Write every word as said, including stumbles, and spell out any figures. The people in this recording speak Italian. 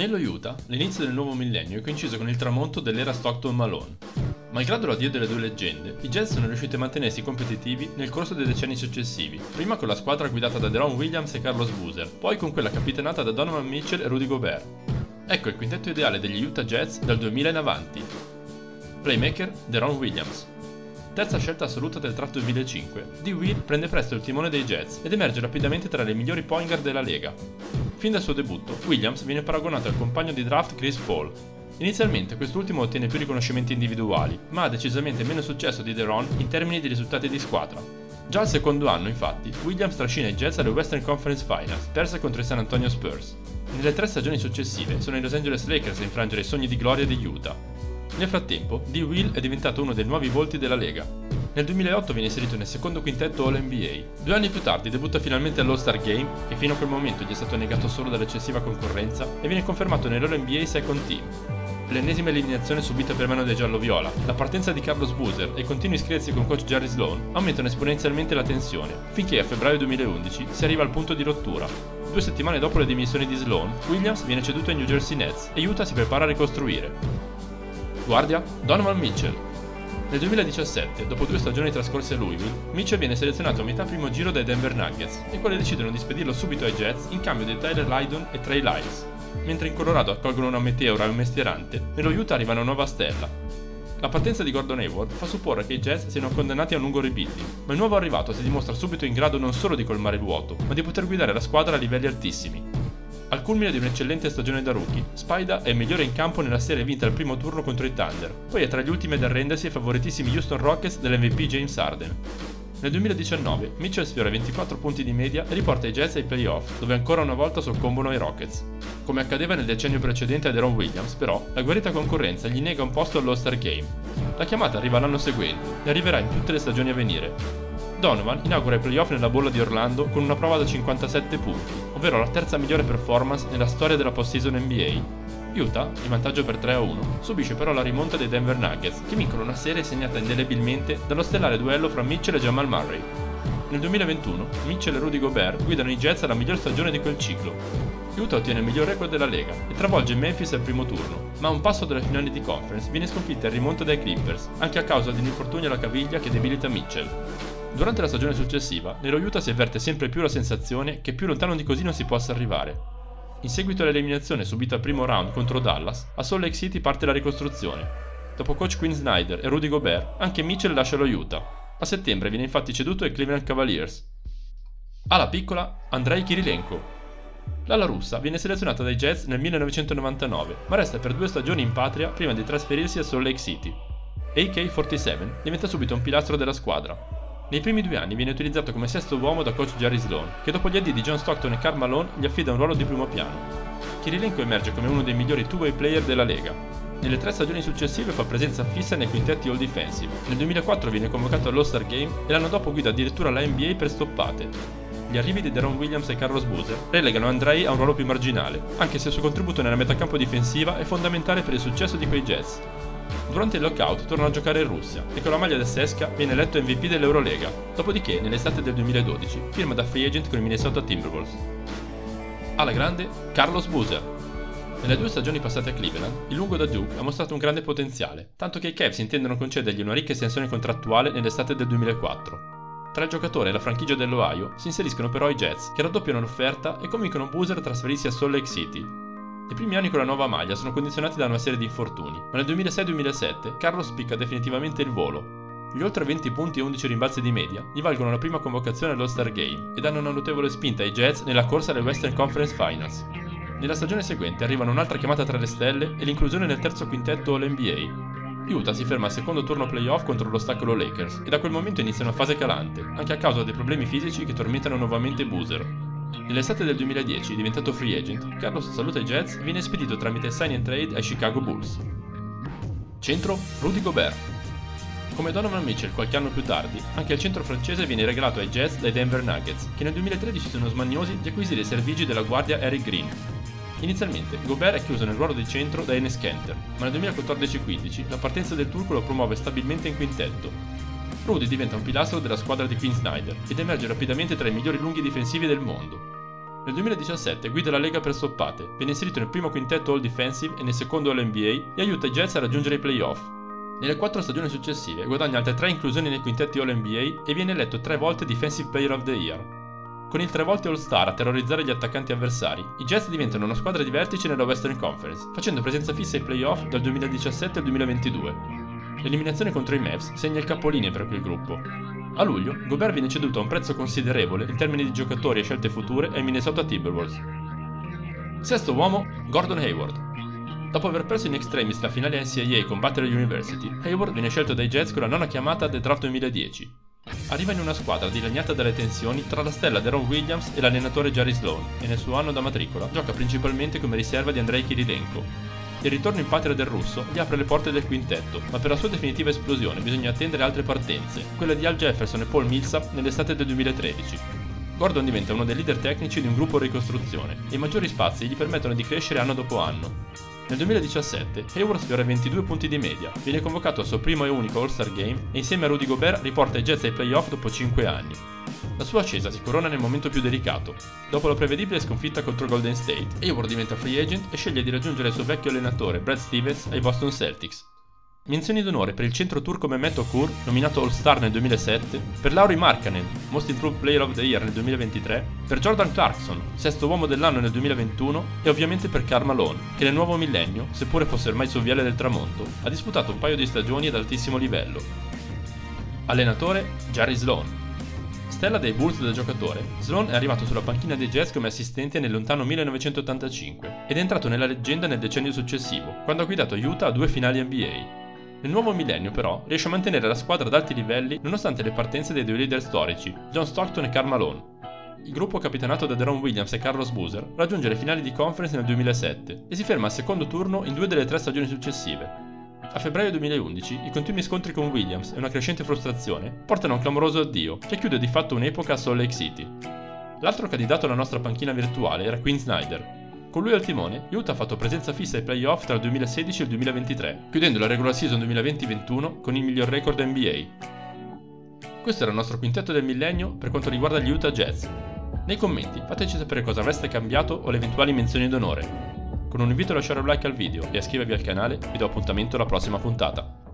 Nello Utah, l'inizio del nuovo millennio è coinciso con il tramonto dell'era Stockton-Malone. Malgrado l'addio delle due leggende, i Jazz sono riusciti a mantenersi competitivi nel corso dei decenni successivi, prima con la squadra guidata da Deron Williams e Carlos Boozer, poi con quella capitanata da Donovan Mitchell e Rudy Gobert. Ecco il quintetto ideale degli Utah Jazz dal duemila in avanti. Playmaker Deron Williams. Terza scelta assoluta del draft duemilacinque, D-Will prende presto il timone dei Jazz ed emerge rapidamente tra le migliori point guard della Lega. Fin dal suo debutto, Williams viene paragonato al compagno di draft Chris Paul. Inizialmente quest'ultimo ottiene più riconoscimenti individuali, ma ha decisamente meno successo di Deron in termini di risultati di squadra. Già al secondo anno, infatti, Williams trascina i Jazz alle Western Conference Finals, perse contro i San Antonio Spurs. Nelle tre stagioni successive sono i Los Angeles Lakers a infrangere i sogni di gloria di Utah. Nel frattempo, D-Will è diventato uno dei nuovi volti della Lega. Nel duemilaotto viene inserito nel secondo quintetto All-N B A. Due anni più tardi debutta finalmente all'All-Star Game, che fino a quel momento gli è stato negato solo dall'eccessiva concorrenza, e viene confermato nell'All-N B A Second Team. L'ennesima eliminazione subita per mano dei gialloviola, la partenza di Carlos Boozer e continui screzi con coach Jerry Sloan aumentano esponenzialmente la tensione, finché a febbraio duemilaundici si arriva al punto di rottura. Due settimane dopo le dimissioni di Sloan, Williams viene ceduto ai New Jersey Nets e Utah si prepara a ricostruire. Guardia Donovan Mitchell. Nel duemiladiciassette, dopo due stagioni trascorse a Louisville, Mitchell viene selezionato a metà primo giro dai Denver Nuggets, i quali decidono di spedirlo subito ai Jets in cambio di Tyler Lydon e Trey Lyles. Mentre in Colorado accolgono una meteora e un mestierante, nello Utah arriva una nuova stella. La partenza di Gordon Hayward fa supporre che i Jets siano condannati a un lungo rebuilding, ma il nuovo arrivato si dimostra subito in grado non solo di colmare il vuoto, ma di poter guidare la squadra a livelli altissimi. Al culmine di un'eccellente stagione da rookie, Spida è il migliore in campo nella serie vinta al primo turno contro i Thunder, poi è tra gli ultimi ad arrendersi ai favoritissimi Houston Rockets dell'M V P James Harden. Nel duemiladiciannove, Mitchell sfiora ventiquattro punti di media e riporta i Jazz ai playoff, dove ancora una volta soccombono ai Rockets. Come accadeva nel decennio precedente a Deron Williams, però, la guarita concorrenza gli nega un posto all'All-Star Game. La chiamata arriva l'anno seguente e arriverà in tutte le stagioni a venire. Donovan inaugura i playoff nella bolla di Orlando con una prova da cinquantasette punti, ovvero la terza migliore performance nella storia della postseason N B A. Utah, in vantaggio per tre a uno, subisce però la rimonta dei Denver Nuggets, che vincono una serie segnata indelebilmente dallo stellare duello fra Mitchell e Jamal Murray. Nel duemilaventuno, Mitchell e Rudy Gobert guidano i Jazz alla miglior stagione di quel ciclo. Utah ottiene il miglior record della Lega e travolge Memphis al primo turno, ma a un passo dalle finali di conference viene sconfitta in rimonta dai Clippers, anche a causa di un infortunio alla caviglia che debilita Mitchell. Durante la stagione successiva, nello Utah si avverte sempre più la sensazione che più lontano di così non si possa arrivare. In seguito all'eliminazione subita al primo round contro Dallas, a Salt Lake City parte la ricostruzione. Dopo coach Quin Snyder e Rudy Gobert, anche Mitchell lascia lo Utah. A settembre viene infatti ceduto ai Cleveland Cavaliers. Alla piccola, Andrei Kirilenko. L'ala russa viene selezionata dai Jazz nel millenovecentonovantanove, ma resta per due stagioni in patria prima di trasferirsi a Salt Lake City. A K quarantasette diventa subito un pilastro della squadra. Nei primi due anni viene utilizzato come sesto uomo da coach Jerry Sloan, che dopo gli addi di John Stockton e Karl Malone gli affida un ruolo di primo piano. Kirilenko emerge come uno dei migliori two-way player della Lega. Nelle tre stagioni successive fa presenza fissa nei quintetti All Defensive. Nel duemilaquattro viene convocato all'All-Star Game e l'anno dopo guida addirittura la N B A per stoppate. Gli arrivi di Deron Williams e Carlos Boozer relegano Andrei a un ruolo più marginale, anche se il suo contributo nella metacampo difensiva è fondamentale per il successo di quei Jazz. Durante il lockout torna a giocare in Russia e con la maglia del C S K A viene eletto M V P dell'Eurolega, dopodiché nell'estate del duemiladodici firma da free agent con i Minnesota Timberwolves. Alla grande, Carlos Boozer. Nelle due stagioni passate a Cleveland, il lungo da Duke ha mostrato un grande potenziale, tanto che i Cavs intendono concedergli una ricca estensione contrattuale nell'estate del duemilaquattro. Tra il giocatore e la franchigia dell'Ohio si inseriscono però i Jets, che raddoppiano l'offerta e convincono Boozer a trasferirsi a Salt Lake City. I primi anni con la nuova maglia sono condizionati da una serie di infortuni, ma nel duemilasei duemilasette Carlos spicca definitivamente il volo. Gli oltre venti punti e undici rimbalzi di media gli valgono la prima convocazione all'All-Star Game e danno una notevole spinta ai Jazz nella corsa alle Western Conference Finals. Nella stagione seguente arrivano un'altra chiamata tra le stelle e l'inclusione nel terzo quintetto All-N B A. Utah si ferma al secondo turno playoff contro l'ostacolo Lakers e da quel momento inizia una fase calante, anche a causa dei problemi fisici che tormentano nuovamente Boozer. Nell'estate del duemiladieci, diventato free agent, Carlos saluta i Jets e viene spedito tramite sign and trade ai Chicago Bulls. Centro Rudy Gobert. Come Donovan Mitchell qualche anno più tardi, anche il centro francese viene regalato ai Jets dai Denver Nuggets, che nel duemilatredici sono smaniosi di acquisire i servigi della guardia Eric Green. Inizialmente, Gobert è chiuso nel ruolo di centro da Enes Kanter, ma nel duemilaquattordici quindici la partenza del turco lo promuove stabilmente in quintetto. Rudy diventa un pilastro della squadra di Quin Snyder ed emerge rapidamente tra i migliori lunghi difensivi del mondo. Nel duemiladiciassette guida la Lega per stoppate, viene inserito nel primo quintetto All-Defensive e nel secondo All-N B A e aiuta i Jazz a raggiungere i playoff. Nelle quattro stagioni successive guadagna altre tre inclusioni nei quintetti All-N B A e viene eletto tre volte Defensive Player of the Year. Con il tre volte All-Star a terrorizzare gli attaccanti avversari, i Jazz diventano una squadra di vertice nella Western Conference, facendo presenza fissa ai playoff dal duemiladiciassette al duemilaventidue. L'eliminazione contro i Mavs segna il capolinea per quel gruppo. A luglio, Gobert viene ceduto a un prezzo considerevole in termini di giocatori e scelte future ai Minnesota Timberwolves. Sesto uomo, Gordon Hayward. Dopo aver perso in extremis la finale N C A A con Butler University, Hayward viene scelto dai Jazz con la nona chiamata del draft duemiladieci. Arriva in una squadra dilaniata dalle tensioni tra la stella Deron Williams e l'allenatore Jerry Sloan e nel suo anno da matricola gioca principalmente come riserva di Andrei Kirilenko. Il ritorno in patria del russo gli apre le porte del quintetto, ma per la sua definitiva esplosione bisogna attendere altre partenze, quella di Al Jefferson e Paul Millsap nell'estate del duemilatredici. Gordon diventa uno dei leader tecnici di un gruppo in ricostruzione e i maggiori spazi gli permettono di crescere anno dopo anno. Nel duemiladiciassette Hayward sfiora ventidue punti di media, viene convocato al suo primo e unico All-Star Game e insieme a Rudy Gobert riporta i Jazz ai playoff dopo cinque anni. La sua ascesa si corona nel momento più delicato. Dopo la prevedibile sconfitta contro Golden State, Hayward diventa free agent e sceglie di raggiungere il suo vecchio allenatore Brad Stevens ai Boston Celtics. Menzioni d'onore per il centro turco Mehmet Okur, nominato All-Star nel duemilasette, per Lauri Markkanen, Most Improved Player of the Year nel duemilaventitré, per Jordan Clarkson, sesto uomo dell'anno nel duemilaventuno, e ovviamente per Karl Malone, che nel nuovo millennio, seppure fosse ormai sul viale del tramonto, ha disputato un paio di stagioni ad altissimo livello. Allenatore Jerry Sloan. Stella dei Bulls da giocatore, Sloan è arrivato sulla panchina dei Jazz come assistente nel lontano millenovecentottantacinque ed è entrato nella leggenda nel decennio successivo, quando ha guidato Utah a due finali N B A. Nel nuovo millennio però riesce a mantenere la squadra ad alti livelli nonostante le partenze dei due leader storici, John Stockton e Karl Malone. Il gruppo capitanato da Deron Williams e Carlos Boozer raggiunge le finali di conference nel duemilasette e si ferma al secondo turno in due delle tre stagioni successive. A febbraio duemilaundici i continui scontri con Williams e una crescente frustrazione portano a un clamoroso addio che chiude di fatto un'epoca a Salt Lake City. L'altro candidato alla nostra panchina virtuale era Quin Snyder. Con lui al timone, Utah ha fatto presenza fissa ai playoff tra il duemilasedici e il duemilaventitré, chiudendo la regular season duemilaventi ventuno con il miglior record N B A. Questo era il nostro quintetto del millennio per quanto riguarda gli Utah Jazz. Nei commenti fateci sapere cosa avreste cambiato o le eventuali menzioni d'onore. Con un invito a lasciare un like al video e a iscrivervi al canale vi do appuntamento alla prossima puntata.